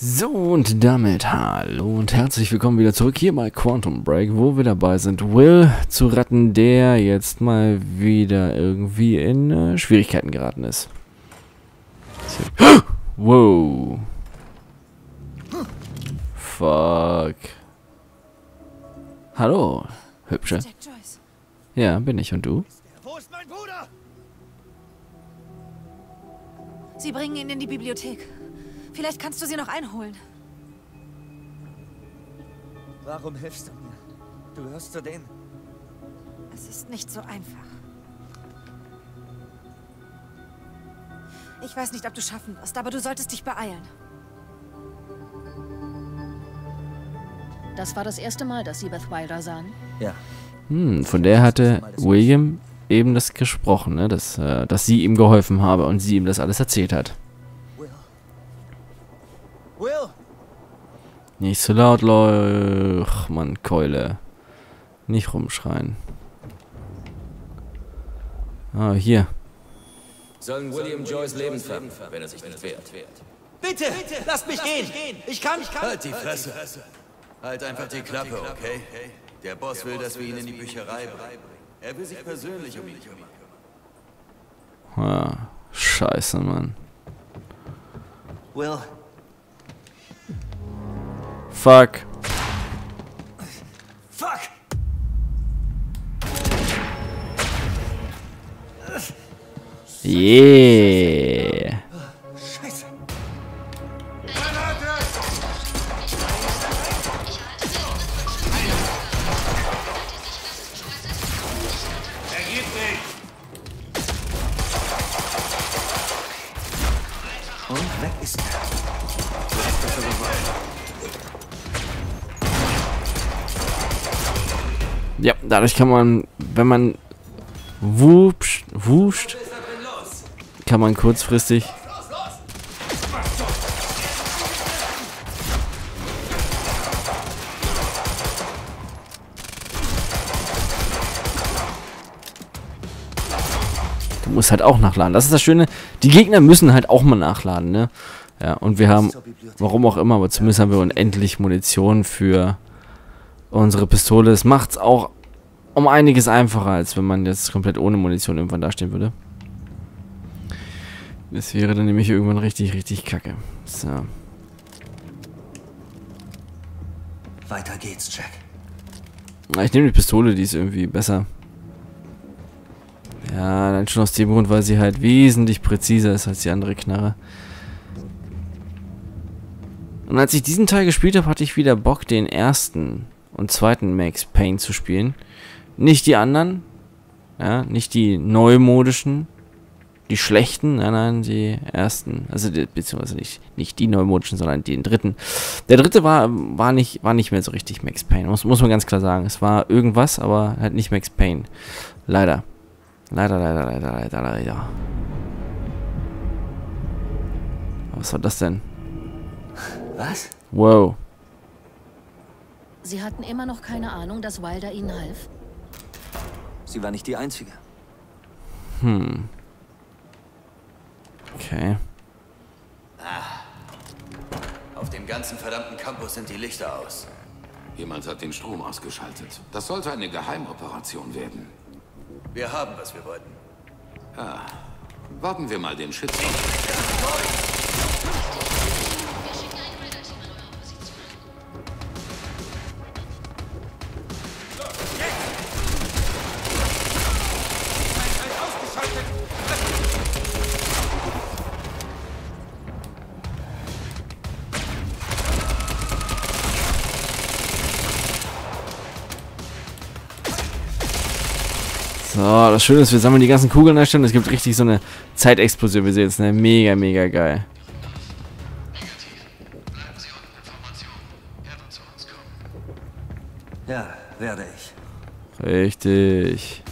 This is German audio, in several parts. So, und damit hallo und herzlich willkommen wieder zurück hier bei Quantum Break, wo wir dabei sind, Will zu retten, der jetzt mal wieder irgendwie in Schwierigkeiten geraten ist. Wow. Fuck. Hallo, Hübsche. Ja, bin ich. Und du? Wo ist mein Bruder? Sie bringen ihn in die Bibliothek. Vielleicht kannst du sie noch einholen. Warum hilfst du mir? Du gehörst zu denen. Es ist nicht so einfach. Ich weiß nicht, ob du schaffen wirst, aber du solltest dich beeilen. Das war das erste Mal, dass sie Beth Wilder sahen. Ja. Von der hatte William eben das gesprochen, ne? Dass sie ihm geholfen habe und sie ihm das alles erzählt hat. Will. Nicht so laut, Leuch, Mann, Keule. Nicht rumschreien. Ah, hier. Sollen William Joyce lebend fangen, wenn er sich nicht wehrt. Bitte, lasst mich gehen. Ich kann. Halt die Fresse. Halt einfach die Klappe, okay? Der Boss will, dass wir ihn in die Bücherei bringen. Er will sich persönlich um ihn kümmern. Ah, scheiße, Mann. Will. Fuck. Fuck. Yeah. Scheiße. Und weg ist er. Ja, dadurch kann man, wenn man wuscht, kann man kurzfristig... Du musst halt auch nachladen. Das ist das Schöne. Die Gegner müssen halt auch mal nachladen, ne? Ja, und wir haben, warum auch immer, aber zumindest haben wir unendlich Munition für... unsere Pistole. Es macht's auch um einiges einfacher, als wenn man jetzt komplett ohne Munition irgendwann dastehen würde. Das wäre dann nämlich irgendwann richtig kacke. So. Weiter geht's, Jack. Ich nehme die Pistole, die ist irgendwie besser. Ja, dann schon aus dem Grund, weil sie halt wesentlich präziser ist als die andere Knarre. Und als ich diesen Teil gespielt habe, hatte ich wieder Bock, den ersten und zweiten Max Payne zu spielen. Nicht die anderen, ja, nicht die neumodischen, die schlechten, nein, die ersten, also beziehungsweise nicht die neumodischen, sondern den dritten. Der dritte war nicht mehr so richtig Max Payne, muss man ganz klar sagen. Es war irgendwas, aber halt nicht Max Payne. Leider. Leider. Was war das denn? Was? Wow. Sie hatten immer noch keine Ahnung, dass Wilder ihnen half? Sie war nicht die Einzige. Okay. Auf dem ganzen verdammten Campus sind die Lichter aus. Jemand hat den Strom ausgeschaltet. Das sollte eine Geheimoperation werden. Wir haben, was wir wollten. Ah. Warten wir mal den Shitstorm. So, das Schöne ist, wir sammeln die ganzen Kugeln erstellen. Es gibt richtig so eine Zeitexplosion. Wir sehen es, ne? Mega geil. Ja, werde ich. Richtig.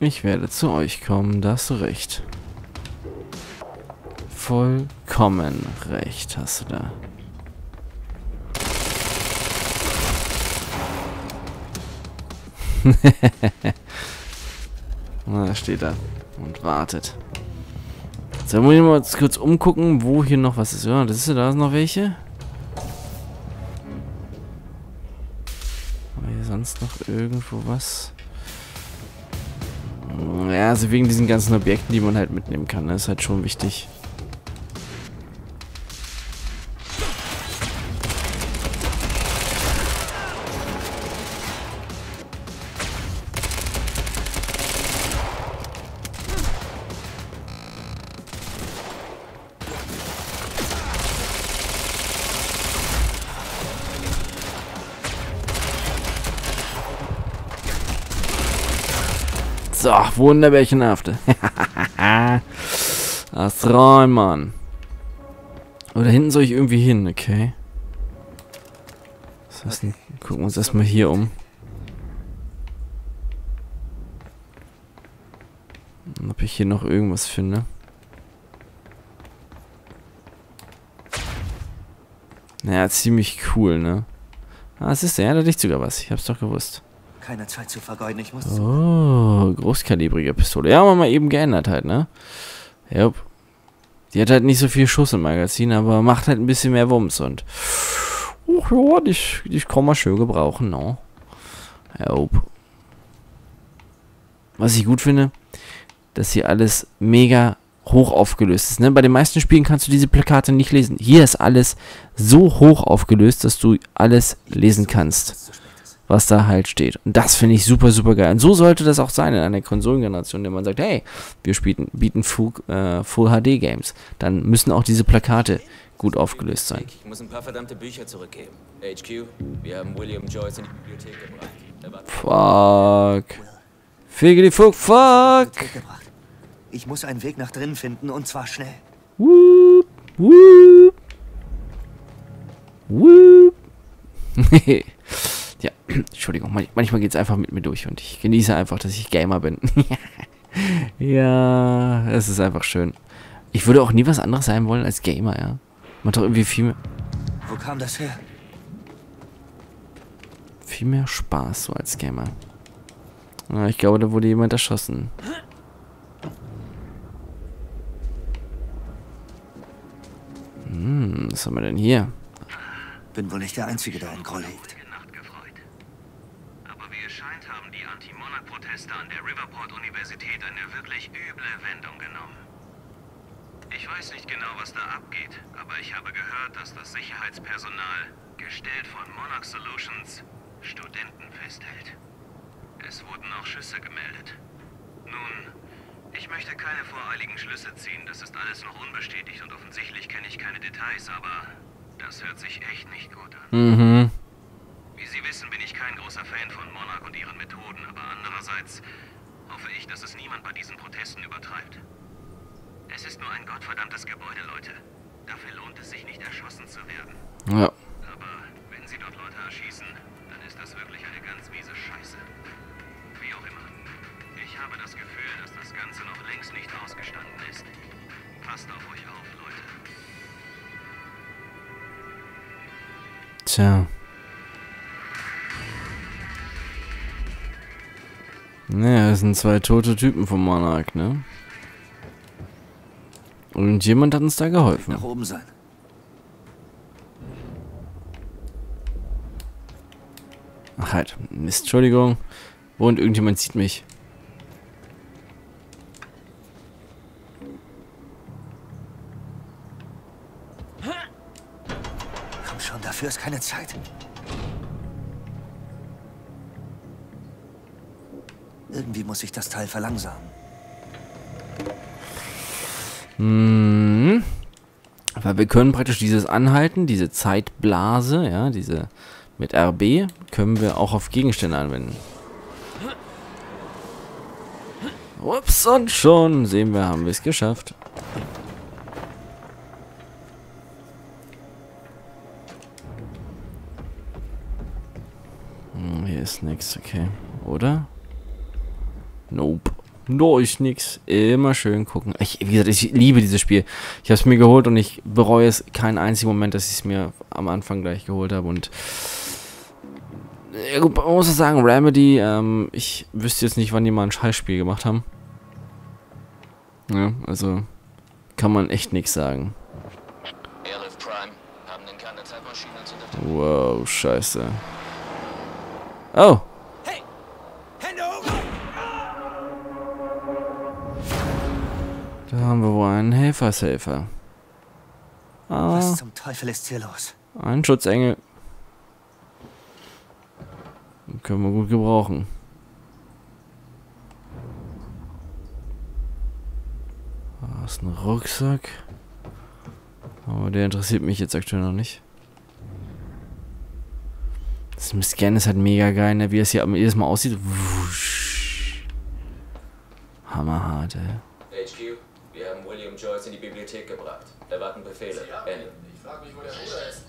Ich werde zu euch kommen, da hast du recht. Vollkommen recht hast du da. Na, steht da und wartet. So, muss ich mal kurz umgucken, wo hier noch was ist. Ja, das ist ja, da sind noch welche. War hier sonst noch irgendwo was? Ja, also wegen diesen ganzen Objekten, die man halt mitnehmen kann, ne, ist halt schon wichtig. So, wunderbärchenhafte. Das rein, Mann. Oh, da hinten soll ich irgendwie hin, okay. Was heißt denn? Gucken wir uns erstmal hier um. Und ob ich hier noch irgendwas finde. Naja, ziemlich cool, ne? Ah, es ist ja, da liegt sogar was. Ich hab's doch gewusst. Keine Zeit zu vergeuden, ich muss... Oh, großkalibrige Pistole. Ja, haben wir mal eben geändert halt, ne? Jupp. Die hat halt nicht so viel Schuss im Magazin, aber macht halt ein bisschen mehr Wumms und... Och ja, die kann man schön gebrauchen, ne? Jupp. Was ich gut finde, dass hier alles mega hoch aufgelöst ist, ne? Bei den meisten Spielen kannst du diese Plakate nicht lesen. Hier ist alles so hoch aufgelöst, dass du alles lesen kannst, was da halt steht. Und das finde ich super, super geil. Und so sollte das auch sein in einer Konsolengeneration, in der man sagt, hey, wir bieten Full-HD-Games. Dann müssen auch diese Plakate gut aufgelöst sein. Ich muss ein paar verdammte Bücher zurückgeben. HQ, wir haben William Joyce in die Bibliothek gebracht. Fuck. Fegeli-Fuck, fuck. Ich muss einen Weg nach drinnen finden, und zwar schnell. Woop, woop. Woop. Nee. Ja, Entschuldigung, manchmal geht es einfach mit mir durch und ich genieße einfach, dass ich Gamer bin. Ja, es ist einfach schön. Ich würde auch nie was anderes sein wollen als Gamer, ja. Man hat doch irgendwie viel mehr... Wo kam das her? Viel mehr Spaß so als Gamer. Ja, ich glaube, da wurde jemand erschossen. Hm, was haben wir denn hier? Bin wohl nicht der Einzige, der einen Groll hegt. An der Riverport-Universität eine wirklich üble Wendung genommen. Ich weiß nicht genau, was da abgeht, aber ich habe gehört, dass das Sicherheitspersonal, gestellt von Monarch Solutions, Studenten festhält. Es wurden auch Schüsse gemeldet. Nun, ich möchte keine voreiligen Schlüsse ziehen, das ist alles noch unbestätigt und offensichtlich kenne ich keine Details, aber das hört sich echt nicht gut an. Mhm. Wie Sie wissen, bin ich kein großer Fan von Monarch und ihren Methoden, aber andererseits hoffe ich, dass es niemand bei diesen Protesten übertreibt. Es ist nur ein gottverdammtes Gebäude, Leute. Dafür lohnt es sich nicht, erschossen zu werden. Ja. Aber wenn Sie dort Leute erschießen, dann ist das wirklich eine ganz miese Scheiße. Wie auch immer. Ich habe das Gefühl, dass das Ganze noch längst nicht ausgestanden ist. Passt auf euch auf, Leute. Tja. Naja, es sind zwei tote Typen vom Monarch, ne? Und jemand hat uns da geholfen. Nach oben sein. Ach halt, Mist, Entschuldigung. Und irgendjemand sieht mich. Komm schon, dafür ist keine Zeit. Irgendwie muss ich das Teil verlangsamen. Hm. Weil wir können praktisch dieses Anhalten, diese Zeitblase, ja, diese mit RB, können wir auch auf Gegenstände anwenden. Ups, und schon sehen wir, haben wir es geschafft. Hm, hier ist nichts, okay. Oder? Nope. No, ist nix. Immer schön gucken. Wie gesagt, ich liebe dieses Spiel. Ich habe es mir geholt und ich bereue es keinen einzigen Moment, dass ich es mir am Anfang gleich geholt habe. Und ja, gut, man muss sagen, Remedy, ich wüsste jetzt nicht, wann die mal ein Scheißspiel gemacht haben. Ja, also kann man echt nichts sagen. Wow, scheiße. Oh. Da haben wir wohl einen Helfershelfer. Ah. Was zum Teufel ist hier los? Ein Schutzengel. Den können wir gut gebrauchen. Da ist ein Rucksack. Aber der interessiert mich jetzt aktuell noch nicht. Das Scan ist halt mega geil, ne? Wie es hier jedes Mal aussieht. Wusch. Hammerhart, ey. HQ, wir haben William Joyce in die Bibliothek gebracht. Erwarten Befehle. Ende. Ich frag mich, wo der Bruder ist.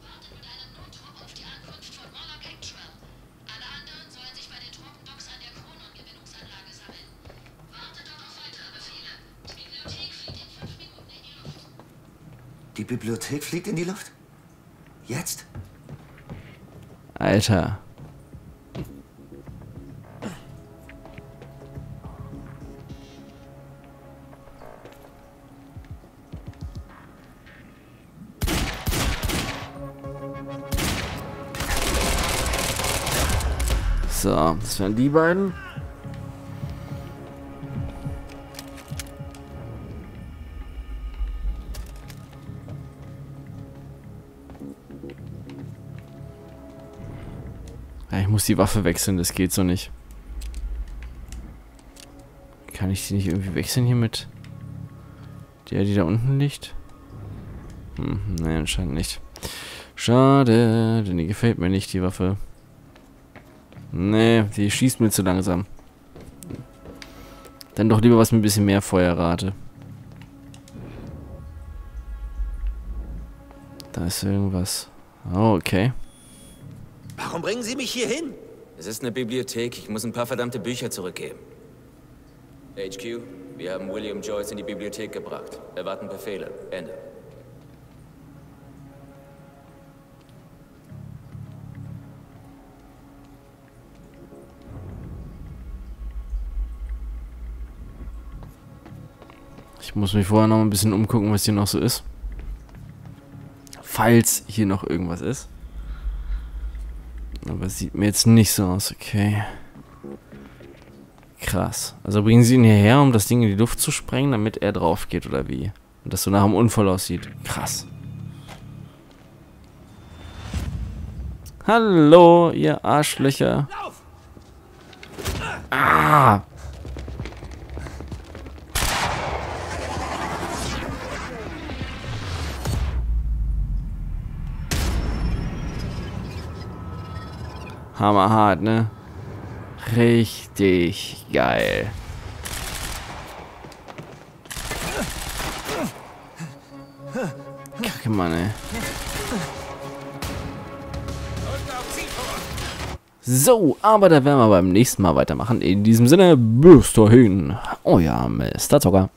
Warte mit einem Notruf auf die Ankunft von Monarch Solutions. Alle anderen sollen sich bei den Truppendocks an der Kronengewinnungsanlage sammeln. Warte doch auf weitere Befehle. Die Bibliothek fliegt in 5 Minuten in die Luft. Die Bibliothek fliegt in die Luft? Jetzt? Alter. So, das wären die beiden. Ich muss die Waffe wechseln, das geht so nicht. Kann ich die nicht irgendwie wechseln hier mit der, die da unten liegt? Hm, nein, anscheinend nicht. Schade, denn die gefällt mir nicht, die Waffe. Nee, die schießt mir zu langsam. Dann doch lieber was mit ein bisschen mehr Feuerrate. Da ist irgendwas. Oh, okay. Warum bringen Sie mich hier hin? Es ist eine Bibliothek. Ich muss ein paar verdammte Bücher zurückgeben. HQ, wir haben William Joyce in die Bibliothek gebracht. Erwarten Befehle. Ende. Ich muss mich vorher noch ein bisschen umgucken, was hier noch so ist. Falls hier noch irgendwas ist. Aber sieht mir jetzt nicht so aus, okay. Krass. Also bringen sie ihn hierher, um das Ding in die Luft zu sprengen, damit er drauf geht, oder wie? Und das so nach einem Unfall aussieht. Krass. Hallo, ihr Arschlöcher. Ah! Hammerhart, ne? Richtig geil. Kacke, Mann, ey. So, aber da werden wir beim nächsten Mal weitermachen. In diesem Sinne, bis dahin. Euer Mr. Zocker.